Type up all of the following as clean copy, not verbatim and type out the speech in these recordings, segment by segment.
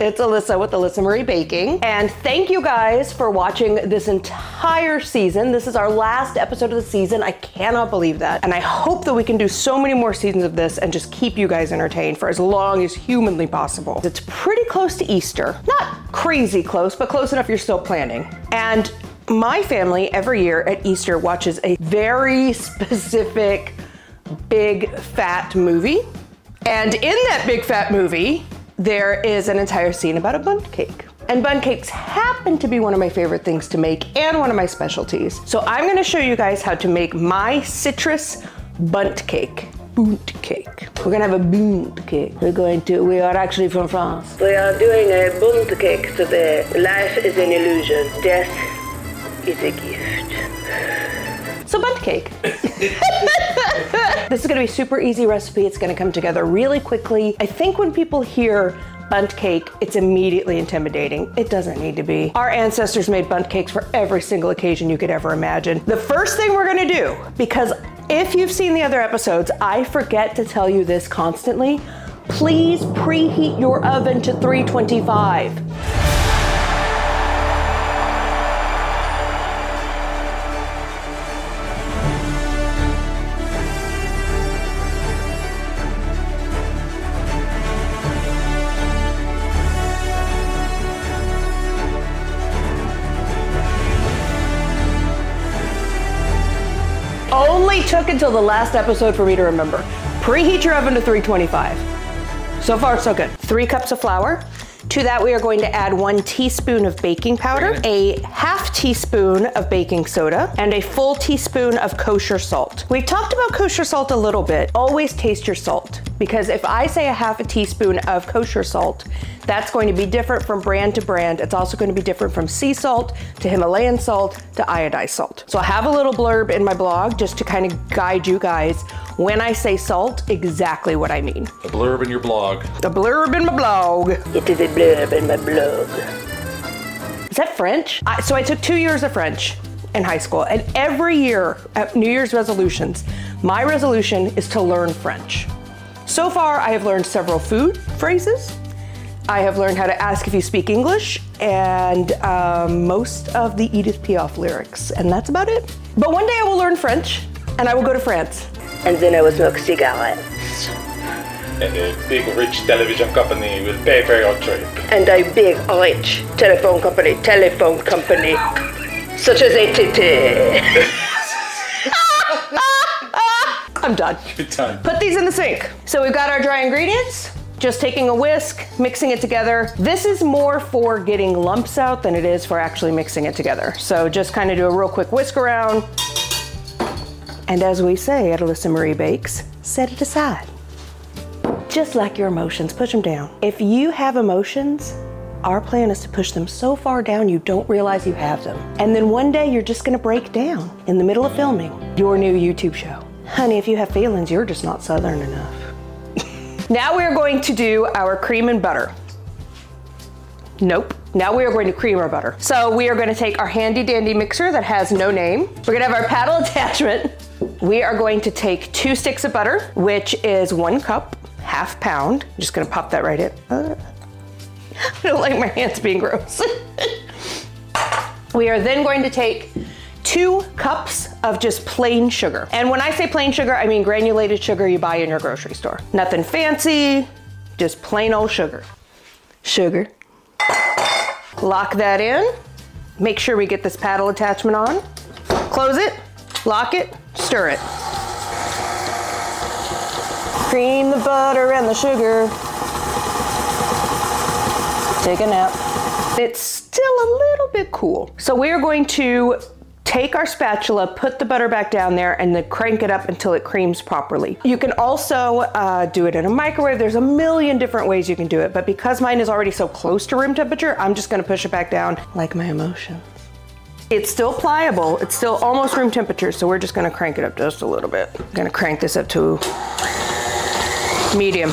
It's Elisa with Elisa Marie Baking. And thank you guys for watching this entire season. This is our last episode of the season. I cannot believe that. And I hope that we can do so many more seasons of this and just keep you guys entertained for as long as humanly possible. It's pretty close to Easter. Not crazy close, but close enough you're still planning. And my family every year at Easter watches a very specific big fat movie. And in that big fat movie, there is an entire scene about a Bundt cake. And Bundt cakes happen to be one of my favorite things to make and one of my specialties. So I'm gonna show you guys how to make my citrus Bundt cake. Bundt cake. We're gonna have a Bundt cake. We are actually from France. We are doing a Bundt cake today. Life is an illusion. Death is a gift. So Bundt cake. This is gonna be a super easy recipe. It's gonna come together really quickly. I think when people hear Bundt cake, it's immediately intimidating. It doesn't need to be. Our ancestors made Bundt cakes for every single occasion you could ever imagine. The first thing we're gonna do, because if you've seen the other episodes, I forget to tell you this constantly, please preheat your oven to 325. Took until the last episode for me to remember. Preheat your oven to 325. So far, so good. 3 cups of flour. To that, we are going to add 1 teaspoon of baking powder, a ½ teaspoon of baking soda, and a full teaspoon of kosher salt. We've talked about kosher salt a little bit. Always taste your salt, because if I say ½ a teaspoon of kosher salt, that's going to be different from brand to brand. It's also going to be different from sea salt to Himalayan salt to iodized salt. So I have a little blurb in my blog just to kind of guide you guys when I say salt, exactly what I mean. A blurb in your blog. The blurb in my blog. It is a blurb in my blog. Is that French? So I took 2 years of French in high school, and every year at New Year's resolutions, my resolution is to learn French. So far, I have learned several food phrases. I have learned how to ask if you speak English and most of the Edith Piaf lyrics, and that's about it. But one day I will learn French and I will go to France. And then I will smoke cigarettes. And a big rich television company will pay for your trip. And a big rich telephone company, such as AT&T. I'm done. Good time. Put these in the sink. So we've got our dry ingredients. Just taking a whisk, mixing it together. This is more for getting lumps out than it is for actually mixing it together. So just kind of do a real quick whisk around. And as we say at Elisa Marie Bakes, set it aside. Just like your emotions, push them down. If you have emotions, our plan is to push them so far down you don't realize you have them. And then one day you're just gonna break down in the middle of filming your new YouTube show. Honey, if you have feelings, you're just not Southern enough. Now we are going to do our cream and butter. Nope. Now we are going to cream our butter. So we are going to take our handy dandy mixer that has no name. We're going to have our paddle attachment. We are going to take 2 sticks of butter, which is 1 cup, ½ pound. I'm just going to pop that right in. I don't like my hands being gross. We are then going to take 2 cups of just plain sugar. And when I say plain sugar, I mean granulated sugar you buy in your grocery store. Nothing fancy, just plain old sugar. Sugar. Lock that in. Make sure we get this paddle attachment on. Close it, lock it, stir it. Cream the butter and the sugar. Take a nap. It's still a little bit cool. So we are going to take our spatula, put the butter back down there, and then crank it up until it creams properly. You can also do it in a microwave. There's a million different ways you can do it, but because mine is already so close to room temperature, I'm just gonna push it back down like my emotions. It's still pliable. It's still almost room temperature, so we're just gonna crank it up just a little bit. I'm gonna crank this up to medium.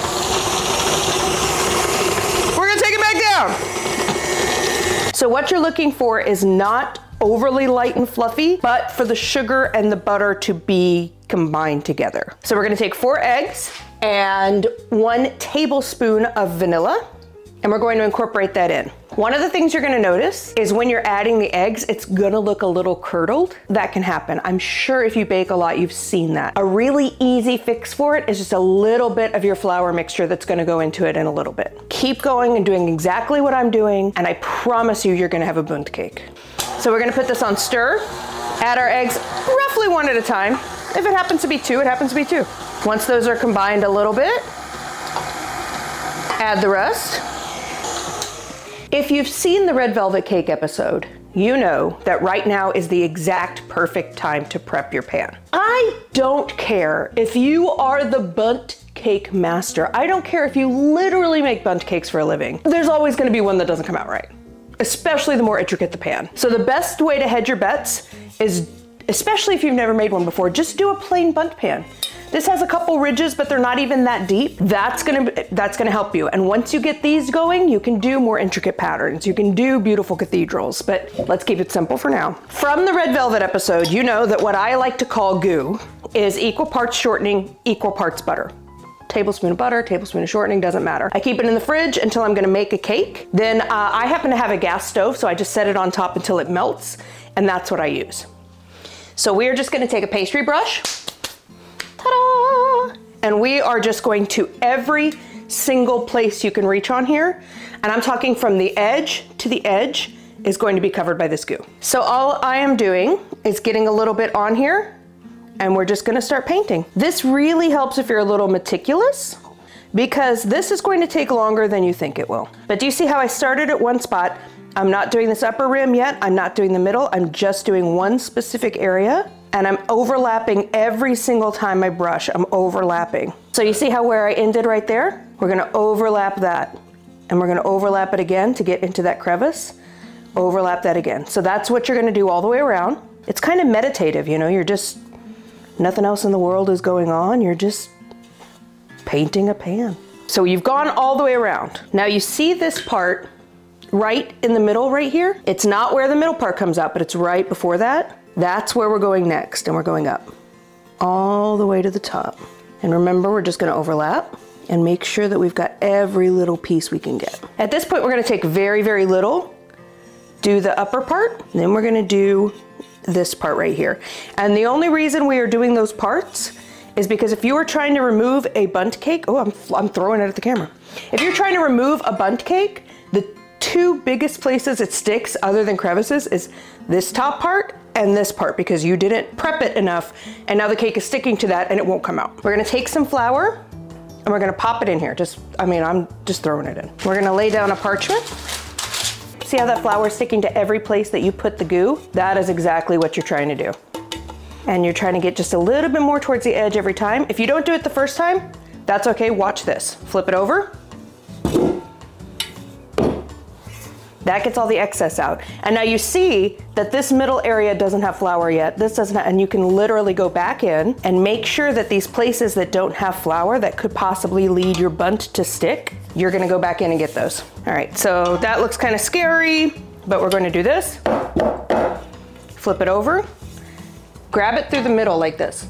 We're gonna take it back down. So what you're looking for is not overly light and fluffy, but for the sugar and the butter to be combined together. So we're gonna take 4 eggs and 1 tablespoon of vanilla. and we're going to incorporate that in. One of the things you're gonna notice is when you're adding the eggs, it's gonna look a little curdled. That can happen. I'm sure if you bake a lot, you've seen that. A really easy fix for it is just a little bit of your flour mixture that's gonna go into it in a little bit. Keep going and doing exactly what I'm doing, and I promise you, you're gonna have a Bundt cake. So we're gonna put this on stir, add our eggs roughly one at a time. If it happens to be two, it happens to be two. Once those are combined a little bit, add the rest. If you've seen the red velvet cake episode, you know that right now is the exact perfect time to prep your pan. I don't care if you are the Bundt cake master. I don't care if you literally make Bundt cakes for a living. There's always gonna be one that doesn't come out right, especially the more intricate the pan. So the best way to hedge your bets is, especially if you've never made one before, just do a plain Bundt pan. This has a couple ridges, but they're not even that deep. That's gonna help you. And once you get these going, you can do more intricate patterns. You can do beautiful cathedrals, but let's keep it simple for now. From the Red Velvet episode, you know that what I like to call goo is equal parts shortening, equal parts butter. Tablespoon of butter, tablespoon of shortening, doesn't matter. I keep it in the fridge until I'm gonna make a cake. Then I happen to have a gas stove, so I just set it on top until it melts, and that's what I use. So we're just gonna take a pastry brush, ta-da! And we are just going to every single place you can reach on here, and I'm talking from the edge to the edge, is going to be covered by this goo. So all I am doing is getting a little bit on here, and we're just gonna start painting. This really helps if you're a little meticulous, because this is going to take longer than you think it will. But do you see how I started at one spot? I'm not doing this upper rim yet, I'm not doing the middle, I'm just doing one specific area, and I'm overlapping every single time I brush, I'm overlapping. So you see how where I ended right there? We're gonna overlap that, and we're gonna overlap it again to get into that crevice, overlap that again. So that's what you're gonna do all the way around. It's kind of meditative, you know, you're just, nothing else in the world is going on, you're just painting a pan. So you've gone all the way around. Now you see this part right in the middle right here. It's not where the middle part comes out, but it's right before that. That's where we're going next, and we're going up all the way to the top. And remember, we're just gonna overlap and make sure that we've got every little piece we can get. At this point, we're gonna take very, very little, do the upper part, and then we're gonna do this part right here. And the only reason we are doing those parts is because if you are trying to remove a Bundt cake, oh, I'm throwing it at the camera. If you're trying to remove a Bundt cake, the two biggest places it sticks other than crevices is this top part and this part, because you didn't prep it enough, and now the cake is sticking to that and it won't come out. We're gonna take some flour and we're gonna pop it in here. I'm just throwing it in. We're gonna lay down a parchment. See how that flour is sticking to every place that you put the goo? That is exactly what you're trying to do. And you're trying to get just a little bit more towards the edge every time. If you don't do it the first time, that's okay, watch this. Flip it over. That gets all the excess out. And now you see that this middle area doesn't have flour yet. This doesn't have, and you can literally go back in and make sure that these places that don't have flour that could possibly lead your Bundt to stick, you're gonna go back in and get those. All right, so that looks kind of scary, but we're gonna do this. Flip it over, grab it through the middle like this.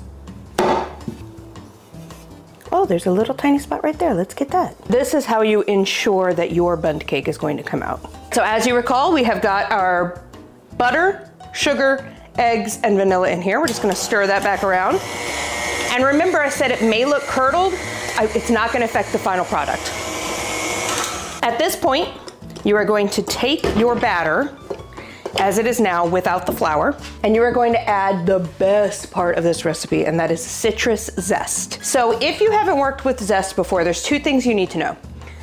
Oh, there's a little tiny spot right there. Let's get that. This is how you ensure that your Bundt cake is going to come out. So as you recall, we have got our butter, sugar, eggs, and vanilla in here. We're just gonna stir that back around. And remember, I said it may look curdled. It's not gonna affect the final product. At this point, you are going to take your batter as it is now without the flour, and you are going to add the best part of this recipe, and that is citrus zest. So if you haven't worked with zest before, there's two things you need to know.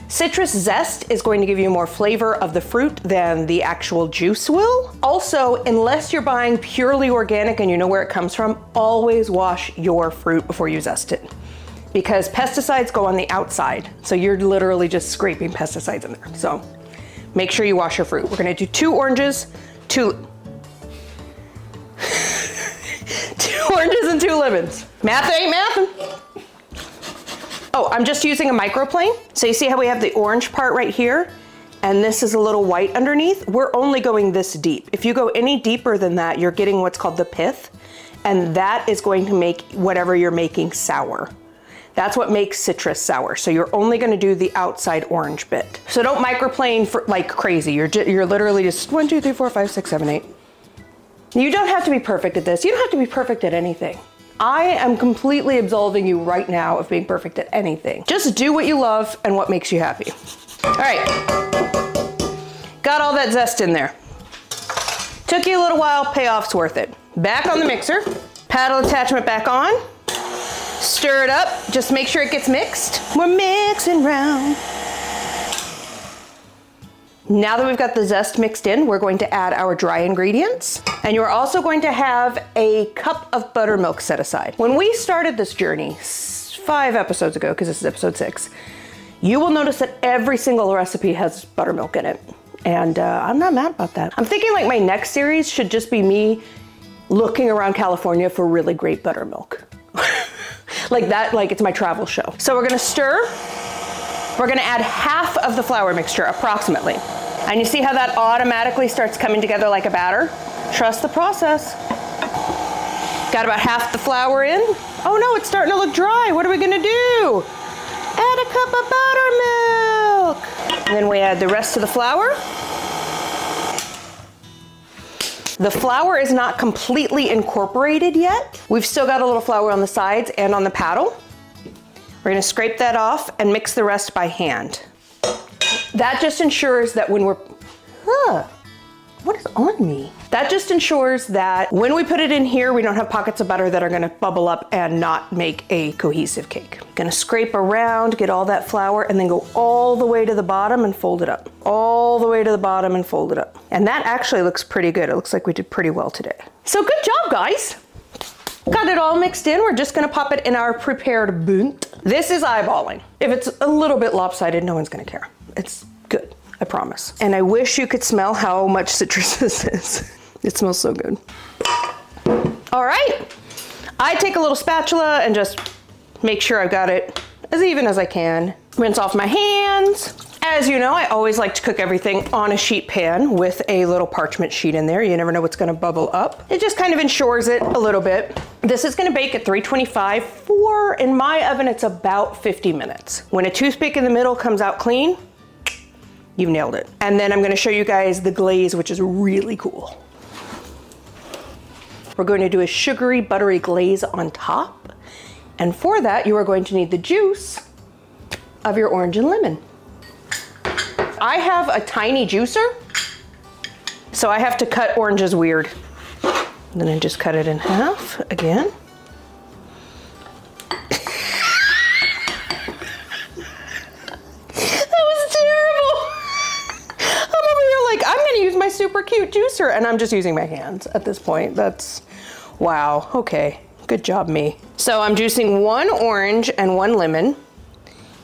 Citrus zest is going to give you more flavor of the fruit than the actual juice will. Also, unless you're buying purely organic and you know where it comes from, always wash your fruit before you zest it, because pesticides go on the outside. So you're literally just scraping pesticides in there. So make sure you wash your fruit. We're gonna do two oranges, two oranges and two lemons. Math ain't math. Oh, I'm just using a microplane. So you see how we have the orange part right here, and this is a little white underneath. We're only going this deep. If you go any deeper than that, you're getting what's called the pith, and that is going to make whatever you're making sour. That's what makes citrus sour. So you're only gonna do the outside orange bit. So don't microplane for like crazy. You're literally just 1, 2, 3, 4, 5, 6, 7, 8. You don't have to be perfect at this. You don't have to be perfect at anything. I am completely absolving you right now of being perfect at anything. Just do what you love and what makes you happy. All right, got all that zest in there. Took you a little while, payoff's worth it. Back on the mixer, paddle attachment back on, stir it up, just make sure it gets mixed. We're mixing round. Now that we've got the zest mixed in, we're going to add our dry ingredients, and you're also going to have a cup of buttermilk set aside. When we started this journey 5 episodes ago, because this is episode 6, you will notice that every single recipe has buttermilk in it. And I'm not mad about that. I'm thinking like my next series should just be me looking around California for really great buttermilk. Like that, like it's my travel show. So we're gonna stir. We're gonna add half of the flour mixture, approximately. And you see how that automatically starts coming together like a batter? Trust the process. Got about half the flour in. Oh no, it's starting to look dry. What are we gonna do? Add a cup of buttermilk. And then we add the rest of the flour. The flour is not completely incorporated yet. We've still got a little flour on the sides and on the paddle. We're gonna scrape that off and mix the rest by hand. That just ensures that when we're, what is on me? That just ensures that when we put it in here, we don't have pockets of butter that are gonna bubble up and not make a cohesive cake. Gonna scrape around, get all that flour, and then go all the way to the bottom and fold it up. All the way to the bottom and fold it up. And that actually looks pretty good. It looks like we did pretty well today. So good job, guys. Got it all mixed in. We're just gonna pop it in our prepared Bundt. This is eyeballing. If it's a little bit lopsided, no one's gonna care. It's good, I promise. And I wish you could smell how much citrus this is. It smells so good. All right, I take a little spatula and just make sure I've got it as even as I can. Rinse off my hands. As you know, I always like to cook everything on a sheet pan with a little parchment sheet in there. You never know what's gonna bubble up. It just kind of ensures it a little bit. This is gonna bake at 325 for, in my oven, it's about 50 minutes. When a toothpick in the middle comes out clean, you've nailed it. And then I'm gonna show you guys the glaze, which is really cool. We're going to do a sugary, buttery glaze on top. And for that, you are going to need the juice of your orange and lemon. I have a tiny juicer, so I have to cut oranges weird. And then I just cut it in half again. That was terrible. I'm over here like, I'm gonna use my super cute juicer, and I'm just using my hands at this point. That's, wow, okay, good job me. So I'm juicing 1 orange and 1 lemon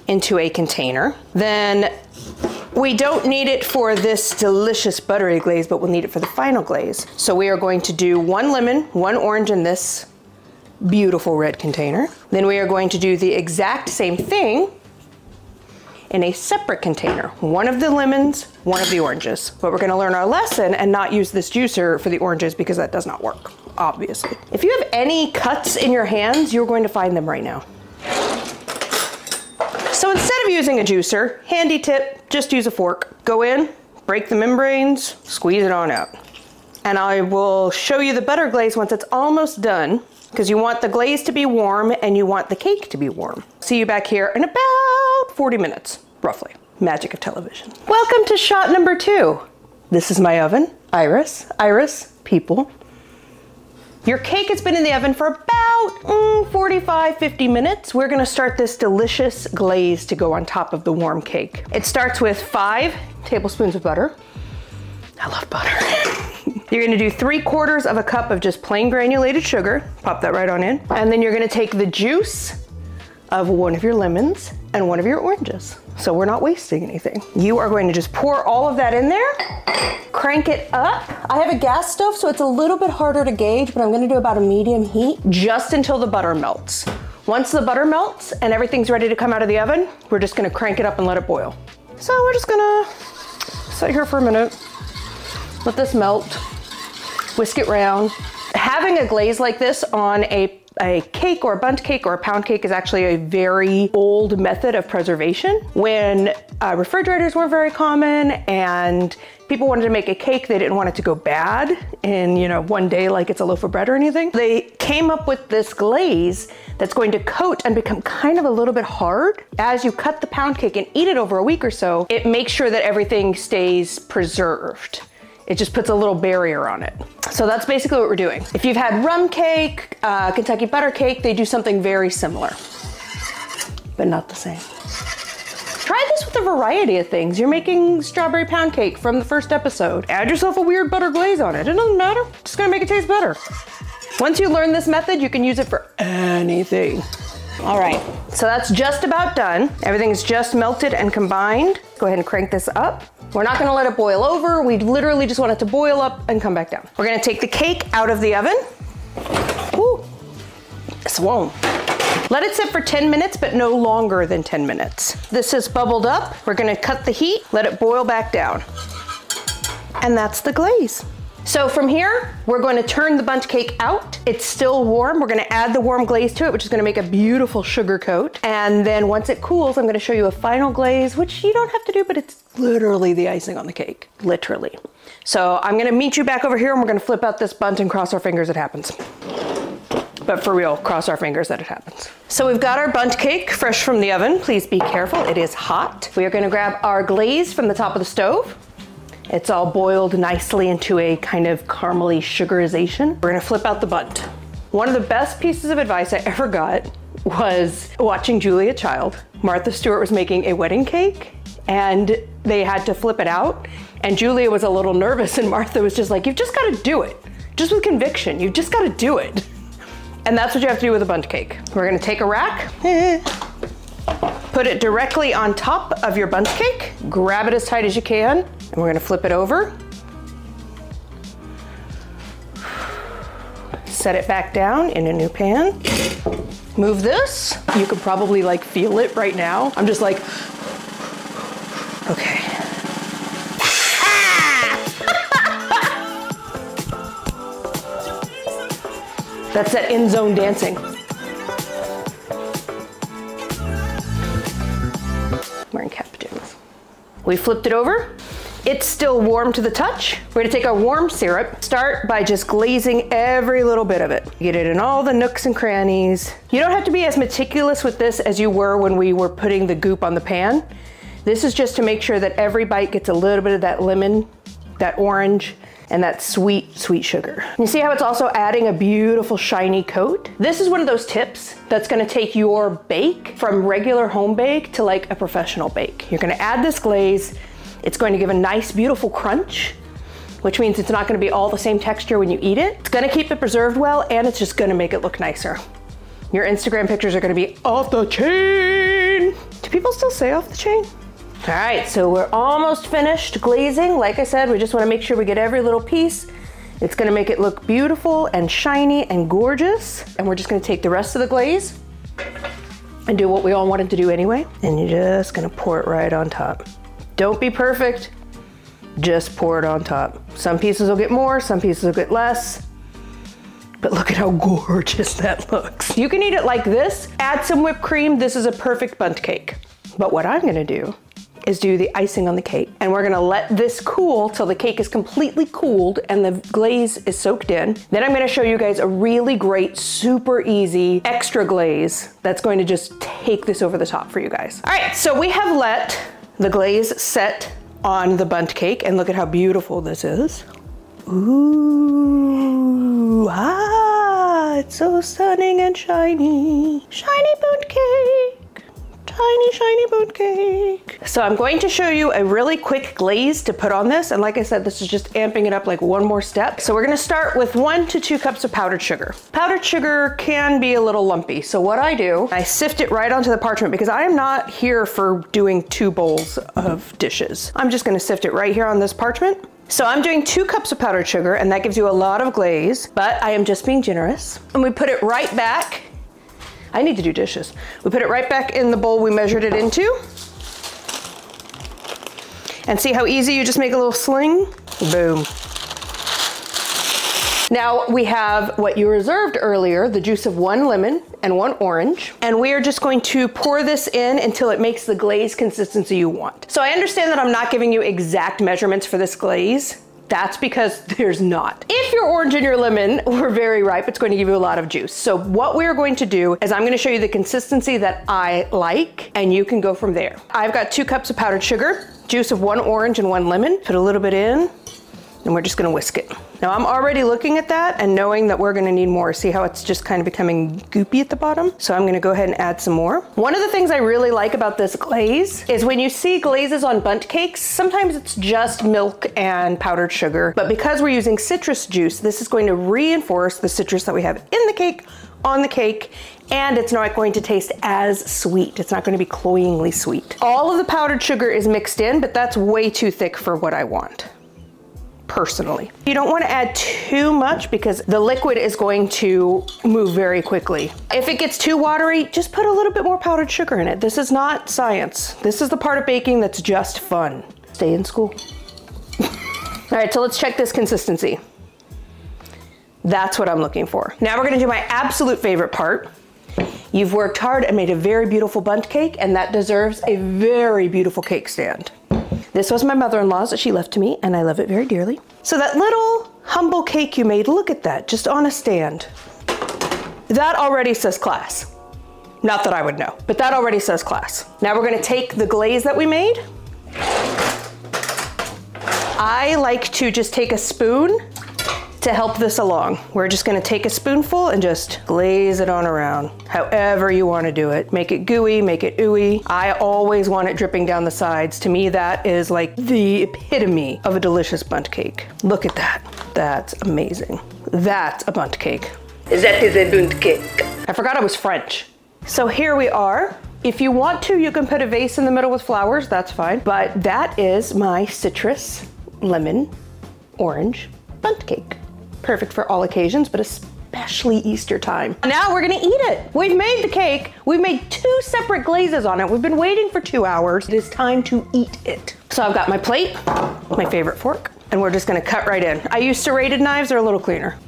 into a container. Then we don't need it for this delicious buttery glaze, but we'll need it for the final glaze. So we are going to do 1 lemon, 1 orange in this beautiful red container. Then we are going to do the exact same thing in a separate container. 1 of the lemons, 1 of the oranges. But we're gonna learn our lesson and not use this juicer for the oranges because that does not work, obviously. If you have any cuts in your hands, you're going to find them right now. So instead of using a juicer, handy tip, just use a fork. Go in, break the membranes, squeeze it on out. And I will show you the butter glaze once it's almost done, because you want the glaze to be warm and you want the cake to be warm. See you back here in about 40 minutes, roughly. Magic of television. Welcome to shot number 2. This is my oven, Iris, Iris, people. Your cake has been in the oven for about 45, 50 minutes. We're gonna start this delicious glaze to go on top of the warm cake. It starts with 5 tablespoons of butter. I love butter. You're gonna do 3/4 of a cup of just plain granulated sugar. Pop that right on in. And then you're gonna take the juice of 1 of your lemons and 1 of your oranges. So we're not wasting anything. You are going to just pour all of that in there, crank it up. I have a gas stove, so it's a little bit harder to gauge, but I'm gonna do about a medium heat just until the butter melts. Once the butter melts and everything's ready to come out of the oven, we're just gonna crank it up and let it boil. So we're just gonna sit here for a minute, let this melt, whisk it round. Having a glaze like this on a a cake or a Bundt cake or a pound cake is actually a very old method of preservation. When refrigerators were very common and people wanted to make a cake, they didn't want it to go bad in, you know, one day like it's a loaf of bread or anything. They came up with this glaze that's going to coat and become kind of a little bit hard. As you cut the pound cake and eat it over a week or so, it makes sure that everything stays preserved. It just puts a little barrier on it. So that's basically what we're doing. If you've had rum cake, Kentucky butter cake, they do something very similar, but not the same. Try this with a variety of things. You're making strawberry pound cake from the first episode. Add yourself a weird butter glaze on it. It doesn't matter. It's just gonna make it taste better. Once you learn this method, you can use it for anything. All right, so that's just about done. Everything's just melted and combined. Go ahead and crank this up. We're not gonna let it boil over. We literally just want it to boil up and come back down. We're gonna take the cake out of the oven. Ooh, it's warm. Let it sit for 10 minutes, but no longer than 10 minutes. This is bubbled up. We're gonna cut the heat, let it boil back down. And that's the glaze. So from here, we're going to turn the Bundt cake out. It's still warm. We're gonna add the warm glaze to it, which is gonna make a beautiful sugar coat. And then once it cools, I'm gonna show you a final glaze, which you don't have to do, but it's literally the icing on the cake, literally. So I'm gonna meet you back over here and we're gonna flip out this Bundt and cross our fingers it happens. But for real, cross our fingers that it happens. So we've got our Bundt cake fresh from the oven. Please be careful, it is hot. We are gonna grab our glaze from the top of the stove. It's all boiled nicely into a kind of caramely sugarization. We're gonna flip out the Bundt. One of the best pieces of advice I ever got was watching Julia Child. Martha Stewart was making a wedding cake and they had to flip it out. And Julia was a little nervous and Martha was just like, you've just gotta do it. Just with conviction, you've just gotta do it. And that's what you have to do with a Bundt cake. We're gonna take a rack, put it directly on top of your Bundt cake, grab it as tight as you can, and we're gonna flip it over. Set it back down in a new pan. Move this. You could probably like feel it right now. I'm just like, okay. That's that end zone dancing. Wearing cat pajamas. We flipped it over. It's still warm to the touch. We're gonna take our warm syrup. Start by just glazing every little bit of it. Get it in all the nooks and crannies. You don't have to be as meticulous with this as you were when we were putting the goop on the pan. This is just to make sure that every bite gets a little bit of that lemon, that orange, and that sweet, sweet sugar. You see how it's also adding a beautiful shiny coat? This is one of those tips that's gonna take your bake from regular home bake to like a professional bake. You're gonna add this glaze. It's going to give a nice, beautiful crunch, which means it's not gonna be all the same texture when you eat it. It's gonna keep it preserved well, and it's just gonna make it look nicer. Your Instagram pictures are gonna be off the chain. Do people still say off the chain? All right, so we're almost finished glazing. Like I said, we just wanna make sure we get every little piece. It's gonna make it look beautiful and shiny and gorgeous. And we're just gonna take the rest of the glaze and do what we all wanted to do anyway. And you're just gonna pour it right on top. Don't be perfect, just pour it on top. Some pieces will get more, some pieces will get less, but look at how gorgeous that looks. You can eat it like this, add some whipped cream. This is a perfect Bundt cake. But what I'm gonna do is do the icing on the cake. And we're gonna let this cool till the cake is completely cooled and the glaze is soaked in. Then I'm gonna show you guys a really great, super easy extra glaze that's going to just take this over the top for you guys. All right, so we have let the glaze set on the Bundt cake and look at how beautiful this is. Ooh, ah, it's so stunning and shiny. Shiny Bundt cake, tiny, shiny Bundt cake. So I'm going to show you a really quick glaze to put on this. And like I said, this is just amping it up like one more step. So we're gonna start with 1 to 2 cups of powdered sugar. Powdered sugar can be a little lumpy. So what I do, I sift it right onto the parchment because I am not here for doing 2 bowls of dishes. I'm just gonna sift it right here on this parchment. So I'm doing 2 cups of powdered sugar and that gives you a lot of glaze, but I am just being generous. And we put it right back. I need to do dishes. We put it right back in the bowl we measured it into. And see how easy you just make a little sling? Boom. Now we have what you reserved earlier, the juice of one lemon and one orange. And we are just going to pour this in until it makes the glaze consistency you want. So I understand that I'm not giving you exact measurements for this glaze. That's because there's not. If your orange and your lemon were very ripe, it's going to give you a lot of juice. So what we're going to do is I'm going to show you the consistency that I like, and you can go from there. I've got 2 cups of powdered sugar, juice of one orange and one lemon. Put a little bit in, and we're just going to whisk it. Now I'm already looking at that and knowing that we're going to need more. See how it's just kind of becoming goopy at the bottom? So I'm going to go ahead and add some more. One of the things I really like about this glaze is when you see glazes on Bundt cakes, sometimes it's just milk and powdered sugar, but because we're using citrus juice, this is going to reinforce the citrus that we have in the cake, on the cake, and it's not going to taste as sweet. It's not going to be cloyingly sweet. All of the powdered sugar is mixed in, but that's way too thick for what I want. Personally. You don't want to add too much because the liquid is going to move very quickly. If it gets too watery, just put a little bit more powdered sugar in it. This is not science. This is the part of baking that's just fun. Stay in school. All right, so let's check this consistency. That's what I'm looking for. Now we're going to do my absolute favorite part. You've worked hard and made a very beautiful Bundt cake, and that deserves a very beautiful cake stand. This was my mother-in-law's that she left to me, and I love it very dearly. So that little humble cake you made, look at that, just on a stand. That already says class. Not that I would know, but that already says class. Now we're gonna take the glaze that we made. I like to just take a spoon to help this along. We're just gonna take a spoonful and just glaze it on around, however you wanna do it. Make it gooey, make it ooey. I always want it dripping down the sides. To me, that is like the epitome of a delicious Bundt cake. Look at that, that's amazing. That's a Bundt cake. That is a Bundt cake. I forgot I was French. So here we are. If you want to, you can put a vase in the middle with flowers, that's fine. But that is my citrus, lemon, orange Bundt cake. Perfect for all occasions, but especially Easter time. Now we're gonna eat it. We've made the cake. We've made 2 separate glazes on it. We've been waiting for 2 hours. It is time to eat it. So I've got my plate, my favorite fork, and we're just gonna cut right in. I use serrated knives, they're a little cleaner.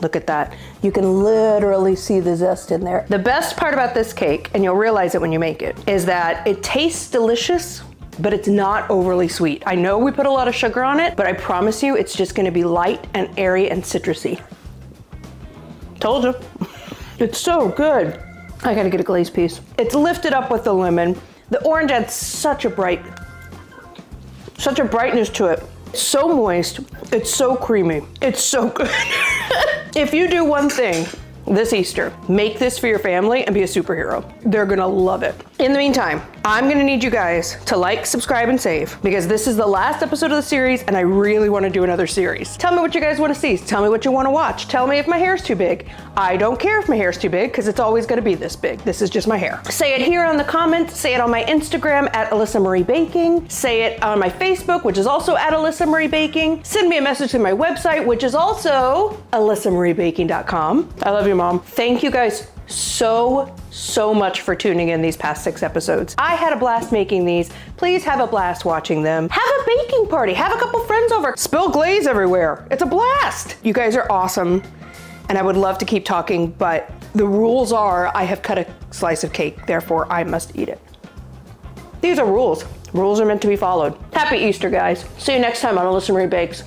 Look at that. You can literally see the zest in there. The best part about this cake, and you'll realize it when you make it, is that it tastes delicious, but it's not overly sweet. I know we put a lot of sugar on it, but I promise you it's just gonna be light and airy and citrusy. Told you. It's so good. I gotta get a glaze piece. It's lifted up with the lemon. The orange adds such a brightness to it. It's so moist, it's so creamy, it's so good. If you do one thing this Easter, make this for your family and be a superhero. They're gonna love it. In the meantime, I'm gonna need you guys to like, subscribe, and save, because this is the last episode of the series and I really wanna do another series. Tell me what you guys wanna see. Tell me what you wanna watch. Tell me if my hair's too big. I don't care if my hair's too big, because it's always gonna be this big. This is just my hair. Say it here on the comments. Say it on my Instagram at Elisa Marie Baking. Say it on my Facebook, which is also at Elisa Marie Baking. Send me a message to my website, which is also elisamariebaking.com. I love you, Mom. Thank you guys so much for tuning in these past 6 episodes. I had a blast making these. Please have a blast watching them. Have a baking party. Have a couple friends over. Spill glaze everywhere. It's a blast. You guys are awesome, and I would love to keep talking, but the rules are I have cut a slice of cake, therefore I must eat it. These are rules. Rules are meant to be followed. Happy Easter, guys. See you next time on Elisa Marie Bakes.